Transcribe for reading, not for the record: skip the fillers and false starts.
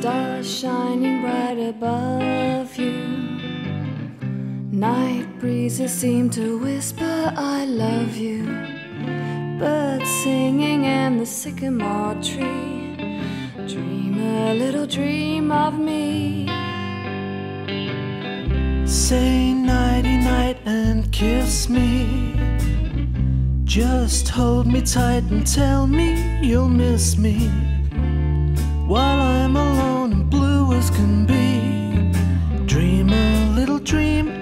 Stars shining bright above you. Night breezes seem to whisper I love you. Birds singing in the sycamore tree. Dream a little dream of me. Say nighty night and kiss me. Just hold me tight and tell me you'll miss me while I'm alone and blue as can be. Dream a little dream